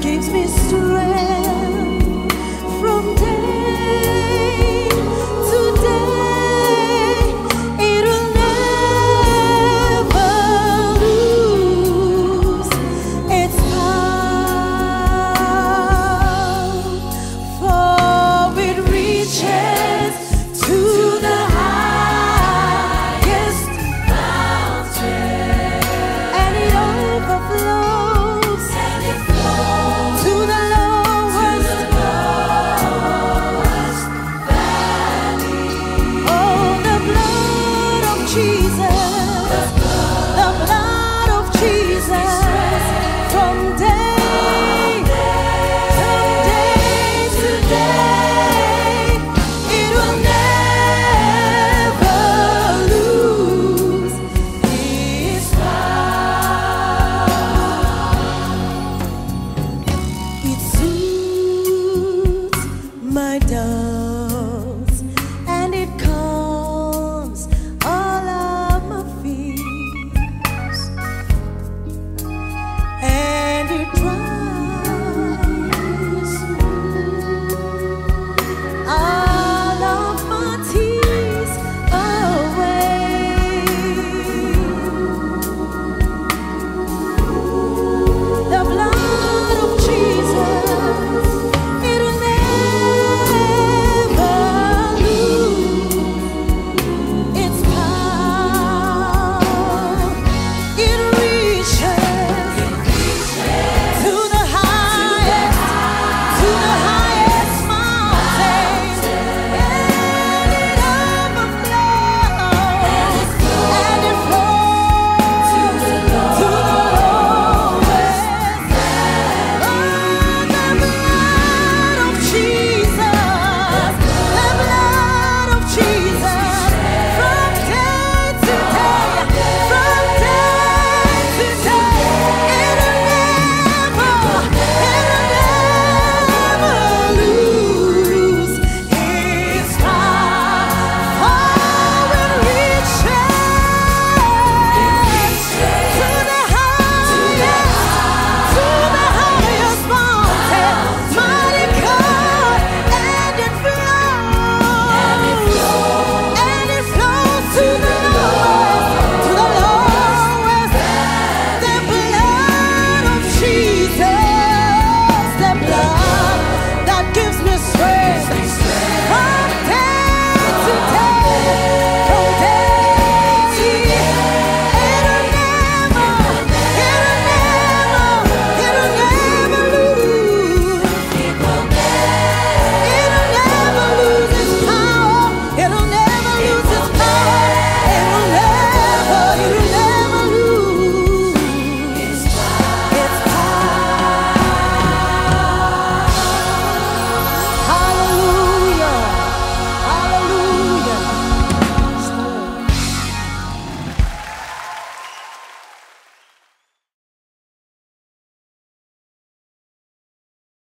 Gives me strength.